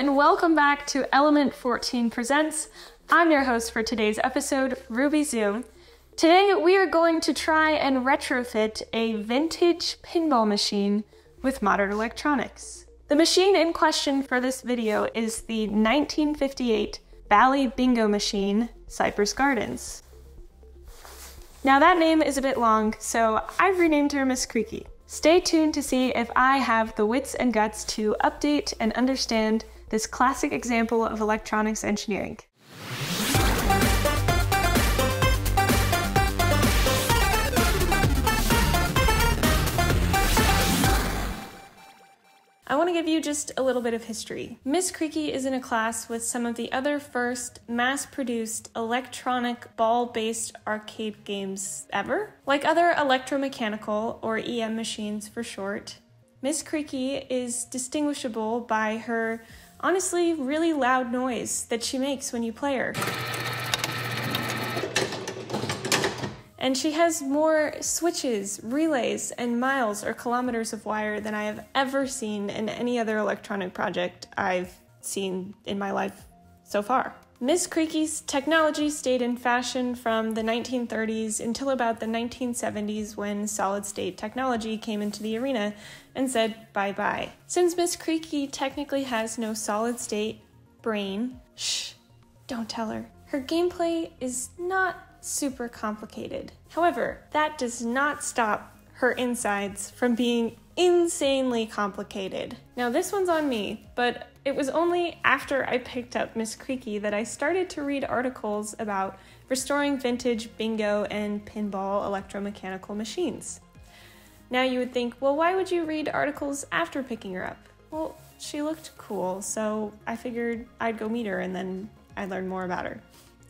and welcome back to Element 14 Presents. I'm your host for today's episode, Ruby Zoom. Today we are going to try and retrofit a vintage pinball machine with modern electronics. The machine in question for this video is the 1958 Bally Bingo machine, Cypress Gardens. Now that name is a bit long, so I've renamed her Miss Creaky. Stay tuned to see if I have the wits and guts to update and understand this classic example of electronics engineering. I want to give you just a little bit of history. Miss Creaky is in a class with some of the other first mass-produced electronic ball-based arcade games ever. Like other electromechanical, or EM machines for short, Miss Creaky is distinguishable by her honestly really loud noise that she makes when you play her. And she has more switches, relays, and miles or kilometers of wire than I have ever seen in any other electronic project I've seen in my life so far. Miss Creaky's technology stayed in fashion from the 1930s until about the 1970s when solid-state technology came into the arena and said bye-bye. Since Miss Creaky technically has no solid-state brain, shh, don't tell her. Her gameplay is not super complicated. However, that does not stop her insides from being insanely complicated. Now this one's on me, but it was only after I picked up Miss Creaky that I started to read articles about restoring vintage bingo and pinball electromechanical machines. Now you would think, well, why would you read articles after picking her up? Well, she looked cool, so I figured I'd go meet her and then I'd learn more about her.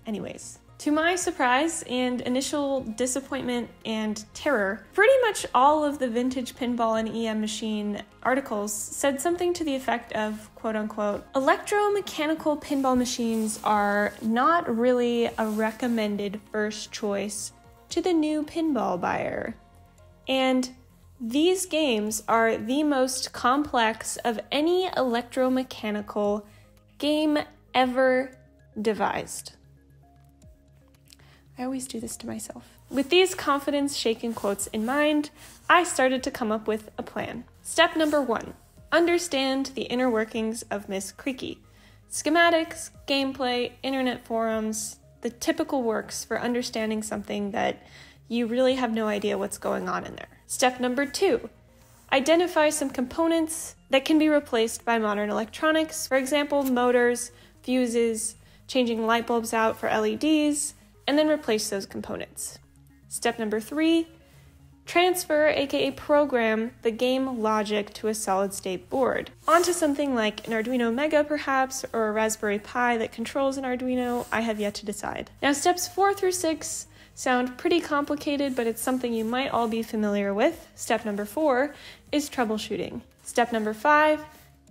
Anyways. To my surprise and initial disappointment and terror, pretty much all of the vintage pinball and EM machine articles said something to the effect of, quote unquote, electromechanical pinball machines are not really a recommended first choice to the new pinball buyer. And these games are the most complex of any electromechanical game ever devised. I always do this to myself. With these confidence-shaking quotes in mind, I started to come up with a plan. Step number one, understand the inner workings of Miss Creaky. Schematics, gameplay, internet forums, the typical works for understanding something that you really have no idea what's going on in there. Step number two, identify some components that can be replaced by modern electronics. For example, motors, fuses, changing light bulbs out for LEDs, and then replace those components. Step number three, transfer, aka program, the game logic to a solid-state board. Onto something like an Arduino Mega, perhaps, or a Raspberry Pi that controls an Arduino, I have yet to decide. Now steps 4 through 6 sound pretty complicated, but it's something you might all be familiar with. Step number 4 is troubleshooting. Step number 5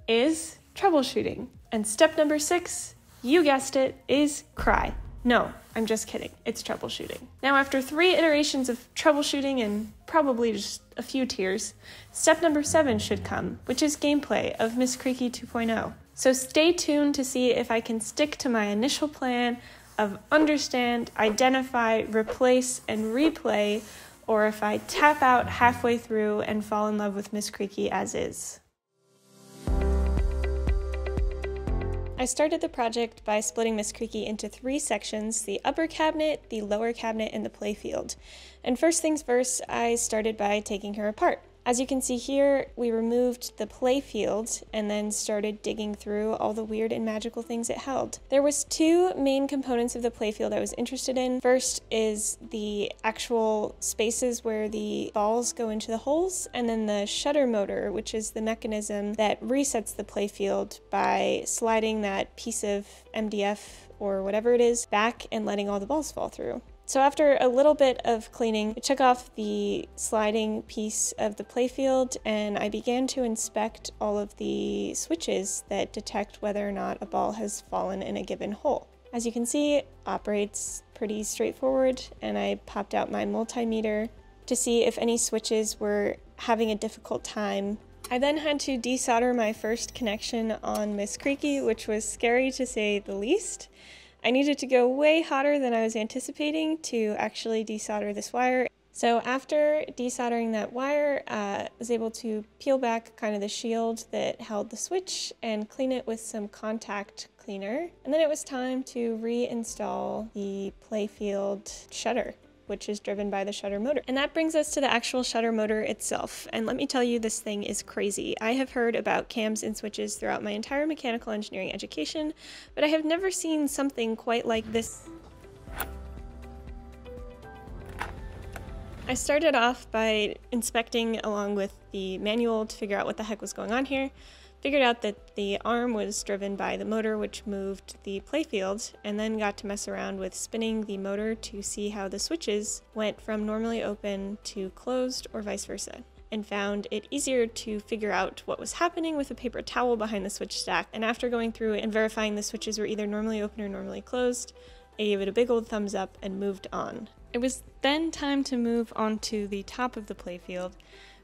is troubleshooting. And step number 6, you guessed it, is cry. No, I'm just kidding. It's troubleshooting. Now, after 3 iterations of troubleshooting and probably just a few tears, step number 7 should come, which is gameplay of Miss Creaky 2.0. So stay tuned to see if I can stick to my initial plan of understand, identify, replace, and replay, or if I tap out halfway through and fall in love with Miss Creaky as is. I started the project by splitting Miss Creaky into 3 sections, the upper cabinet, the lower cabinet, and the playfield. And first things first, I started by taking her apart. As you can see here, we removed the playfield and then started digging through all the weird and magical things it held. There was 2 main components of the playfield I was interested in. First is the actual spaces where the balls go into the holes, and then the shutter motor, which is the mechanism that resets the playfield by sliding that piece of MDF or whatever it is back and letting all the balls fall through. So after a little bit of cleaning, I took off the sliding piece of the playfield and I began to inspect all of the switches that detect whether or not a ball has fallen in a given hole. As you can see, it operates pretty straightforward, and I popped out my multimeter to see if any switches were having a difficult time I then had to desolder my first connection on Miss Creaky, which was scary to say the least. I needed to go way hotter than I was anticipating to actually desolder this wire. So after desoldering that wire, I was able to peel back kind of the shield that held the switch and clean it with some contact cleaner. And then it was time to reinstall the playfield shutter, which is driven by the shutter motor. And that brings us to the actual shutter motor itself. And let me tell you, this thing is crazy. I have heard about cams and switches throughout my entire mechanical engineering education, but I have never seen something quite like this. I started off by inspecting along with the manual to figure out what the heck was going on here. Figured out that the arm was driven by the motor, which moved the playfield, and then got to mess around with spinning the motor to see how the switches went from normally open to closed or vice versa, and found it easier to figure out what was happening with a paper towel behind the switch stack. And after going through and verifying the switches were either normally open or normally closed, I gave it a big old thumbs up and moved on. It was then time to move on to the top of the playfield,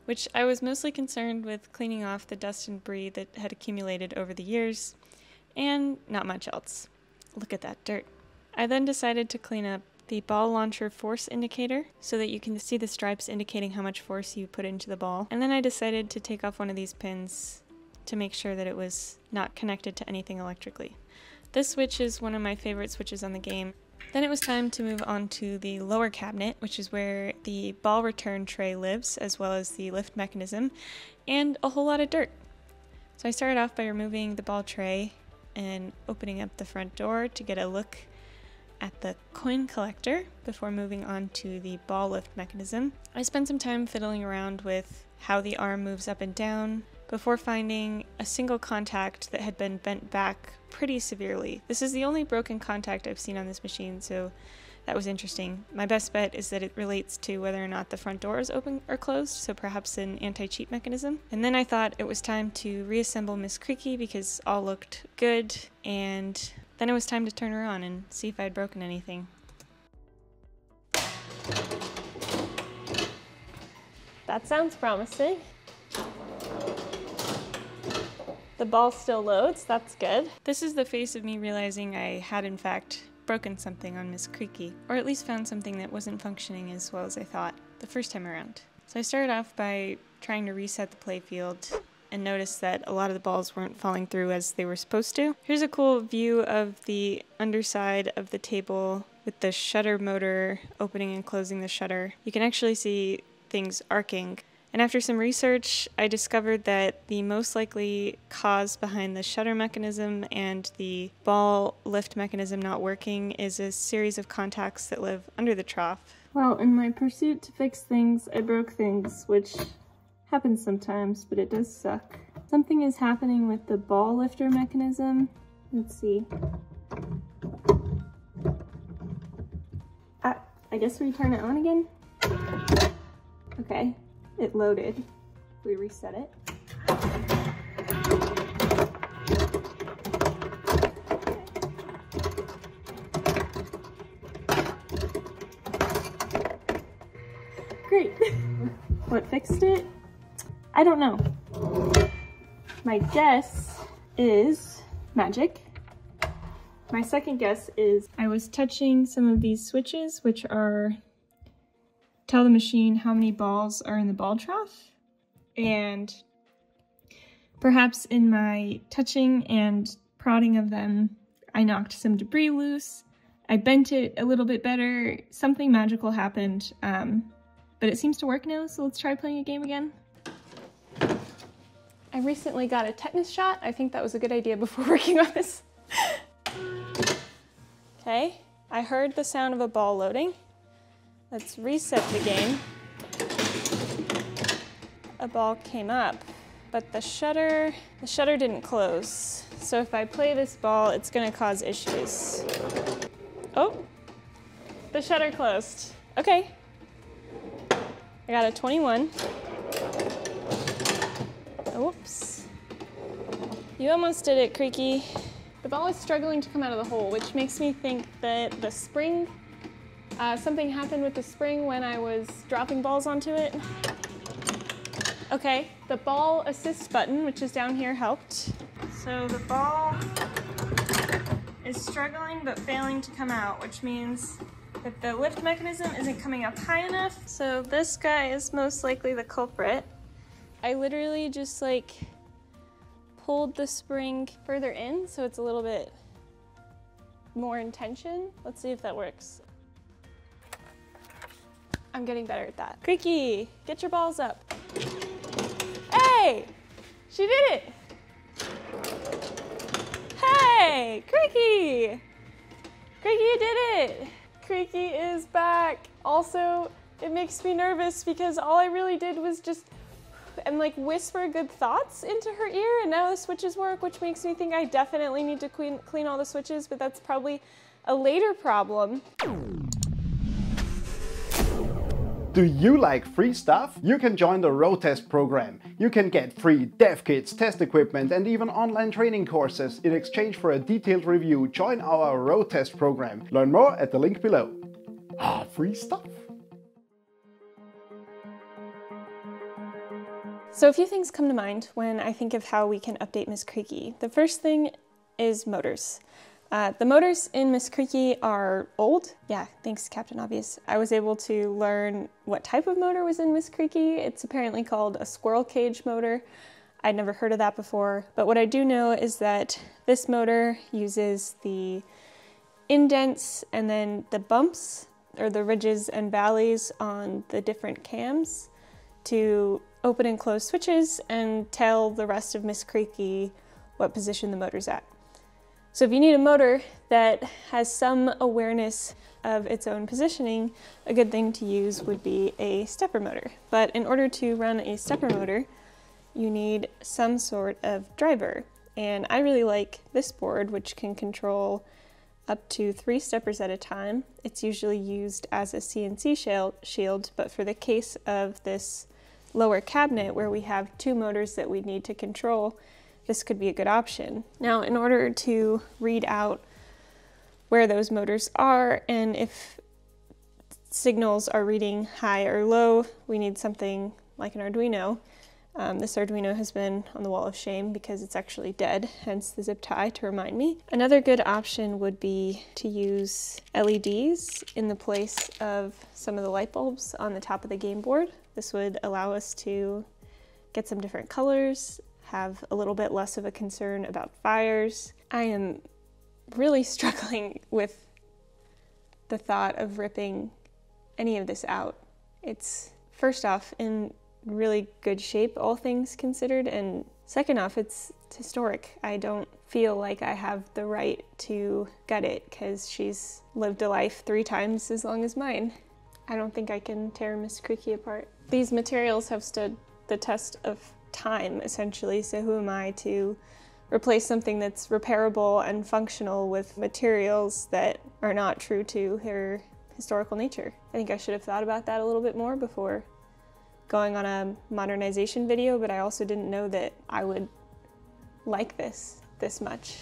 which I was mostly concerned with cleaning off the dust and debris that had accumulated over the years, and not much else. Look at that dirt. I then decided to clean up the ball launcher force indicator so that you can see the stripes indicating how much force you put into the ball. And then I decided to take off one of these pins to make sure that it was not connected to anything electrically. This switch is one of my favorite switches on the game. Then it was time to move on to the lower cabinet, which is where the ball return tray lives, as well as the lift mechanism, and a whole lot of dirt. So I started off by removing the ball tray and opening up the front door to get a look at the coin collector before moving on to the ball lift mechanism. I spent some time fiddling around with how the arm moves up and down, before finding a single contact that had been bent back pretty severely. This is the only broken contact I've seen on this machine, so that was interesting. My best bet is that it relates to whether or not the front door is open or closed, so perhaps an anti-cheat mechanism. And then I thought it was time to reassemble Miss Creaky because all looked good, and then it was time to turn her on and see if I'd broken anything. That sounds promising. The ball still loads, that's good. This is the face of me realizing I had in fact broken something on Miss Creaky, or at least found something that wasn't functioning as well as I thought the first time around. So I started off by trying to reset the playfield and noticed that a lot of the balls weren't falling through as they were supposed to. Here's a cool view of the underside of the table with the shutter motor opening and closing the shutter. You can actually see things arcing. And after some research, I discovered that the most likely cause behind the shutter mechanism and the ball lift mechanism not working is a series of contacts that live under the trough. Well, in my pursuit to fix things, I broke things, which happens sometimes, but it does suck. Something is happening with the ball lifter mechanism. Let's see. I guess we turn it on again? Okay. It loaded. We reset it. Great. What fixed it? I don't know. My guess is magic. My second guess is I was touching some of these switches, which are tell the machine how many balls are in the ball trough, and perhaps in my touching and prodding of them, I knocked some debris loose, I bent it a little bit better, something magical happened, but it seems to work now, so let's try playing a game again. I recently got a tetanus shot. I think that was a good idea before working on this. Okay, I heard the sound of a ball loading. Let's reset the game. A ball came up, but the shutter didn't close. So if I play this ball, it's gonna cause issues. Oh, the shutter closed. Okay. I got a 21. Oops. You almost did it, Creaky. The ball is struggling to come out of the hole, which makes me think that the spring something happened with the spring when I was dropping balls onto it. Okay, The ball assist button, which is down here, helped. So the ball is struggling but failing to come out, which means that the lift mechanism isn't coming up high enough. So this guy is most likely the culprit. I literally just like pulled the spring further in so it's a little bit more in tension. Let's see if that works. I'm getting better at that. Creaky, get your balls up. Hey, she did it. Hey, Creaky! Creaky, you did it! Creaky is back. Also, it makes me nervous because all I really did was just whisper good thoughts into her ear, and now the switches work, which makes me think I definitely need to clean all the switches, but that's probably a later problem. Do you like free stuff? You can join the Road Test program. You can get free dev kits, test equipment, and even online training courses in exchange for a detailed review. Join our Road Test program. Learn more at the link below. Ah, free stuff. So a few things come to mind when I think of how we can update Miss Creaky. The first thing is motors. The motors in Miss Creaky are old. Yeah, thanks, Captain Obvious. I was able to learn what type of motor was in Miss Creaky. It's apparently called a squirrel cage motor. I'd never heard of that before, but what I do know is that this motor uses the indents and then the bumps, or the ridges and valleys on the different cams to open and close switches and tell the rest of Miss Creaky what position the motor's at. So if you need a motor that has some awareness of its own positioning, a good thing to use would be a stepper motor. But in order to run a stepper motor, you need some sort of driver. And I really like this board, which can control up to 3 steppers at a time. It's usually used as a CNC shield, but for the case of this lower cabinet where we have 2 motors that we need to control, this could be a good option. Now, in order to read out where those motors are and if signals are reading high or low, we need something like an Arduino. This Arduino has been on the wall of shame because it's actually dead, hence the zip tie to remind me. Another good option would be to use LEDs in the place of some of the light bulbs on the top of the game board. This would allow us to get some different colors, have a little bit less of a concern about fires. I am really struggling with the thought of ripping any of this out. It's, first off, in really good shape, all things considered, and second off, it's historic. I don't feel like I have the right to gut it because she's lived a life 3 times as long as mine. I don't think I can tear Miss Creaky apart. These materials have stood the test of time, essentially, so who am I to replace something that's repairable and functional with materials that are not true to her historical nature? I think I should have thought about that a little bit more before going on a modernization video, but I also didn't know that I would like this much.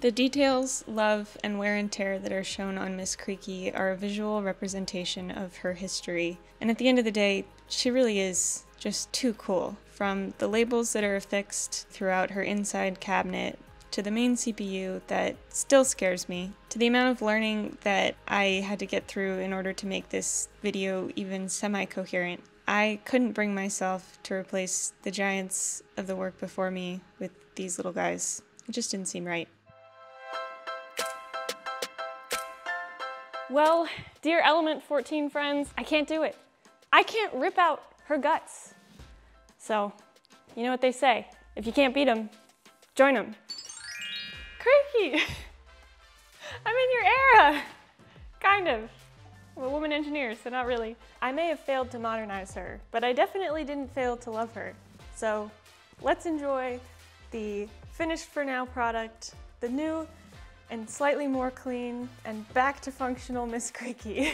The details, love, and wear and tear that are shown on Miss Creaky are a visual representation of her history, and at the end of the day, she really is just too cool. From the labels that are affixed throughout her inside cabinet, to the main CPU that still scares me, to the amount of learning that I had to get through in order to make this video even semi-coherent. I couldn't bring myself to replace the giants of the work before me with these little guys. It just didn't seem right. Well, dear Element 14 friends, I can't do it. I can't rip out her guts. So, you know what they say, if you can't beat them, join them. Creaky, I'm in your era, kind of. I'm a woman engineer, so not really. I may have failed to modernize her, but I definitely didn't fail to love her. So let's enjoy the finished for now product, the new and slightly more clean and back to functional Miss Creaky.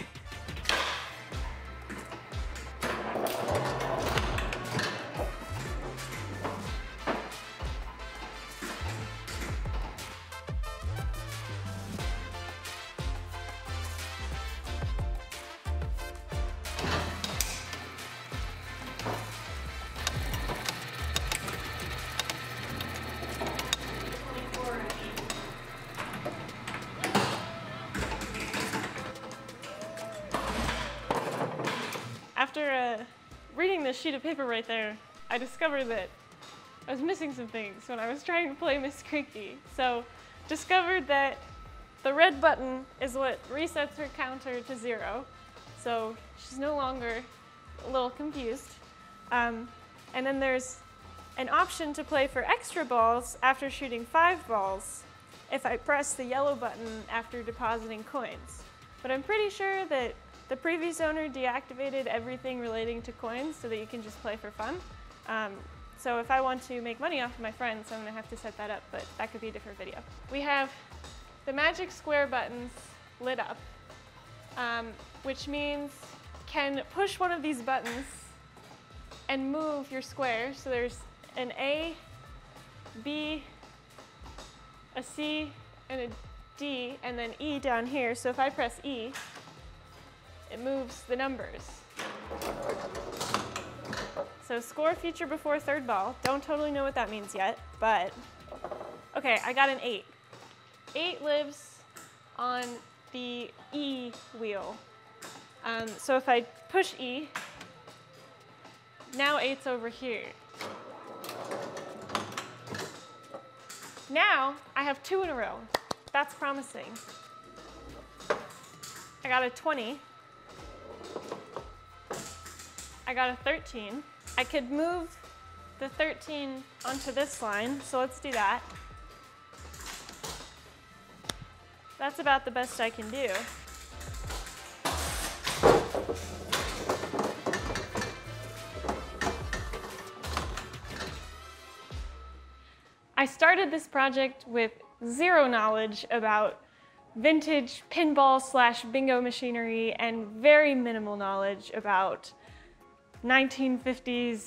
reading this sheet of paper right there, I discovered that I was missing some things when I was trying to play Miss Creaky. So, discovered that the red button is what resets her counter to 0. So she's no longer a little confused. And then there's an option to play for extra balls after shooting 5 balls if I press the yellow button after depositing coins. But I'm pretty sure that the previous owner deactivated everything relating to coins so that you can just play for fun. So if I want to make money off of my friends, I'm gonna have to set that up, but that could be a different video. We have the magic square buttons lit up, which means can push one of these buttons and move your square. So there's an A, B, a C, and a D, and then E down here. So if I press E, it moves the numbers. So score feature before third ball. Don't totally know what that means yet, but okay, I got an 8. 8 lives on the E wheel. So if I push E, now 8's over here. Now I have 2 in a row. That's promising. I got a 20. I got a 13. I could move the 13 onto this line, so let's do that. That's about the best I can do. I started this project with 0 knowledge about vintage pinball / bingo machinery and very minimal knowledge about 1950s,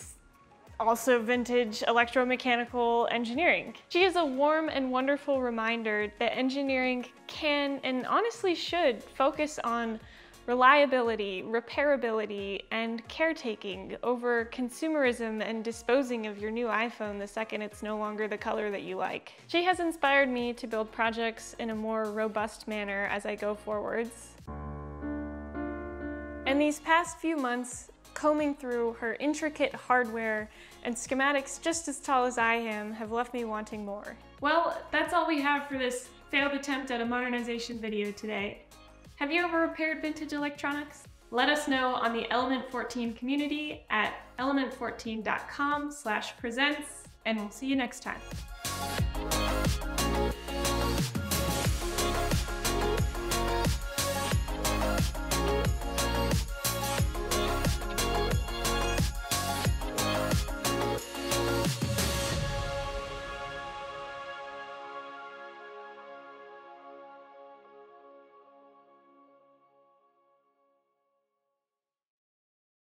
also vintage electromechanical engineering. She is a warm and wonderful reminder that engineering can and honestly should focus on reliability, repairability, and caretaking over consumerism and disposing of your new iPhone the second it's no longer the color that you like. She has inspired me to build projects in a more robust manner as I go forwards. And these past few months, combing through her intricate hardware and schematics just as tall as I am have left me wanting more. Well, that's all we have for this failed attempt at a modernization video today. Have you ever repaired vintage electronics? Let us know on the Element 14 community at element14.com/presents, and we'll see you next time.